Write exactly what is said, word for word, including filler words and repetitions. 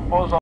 compose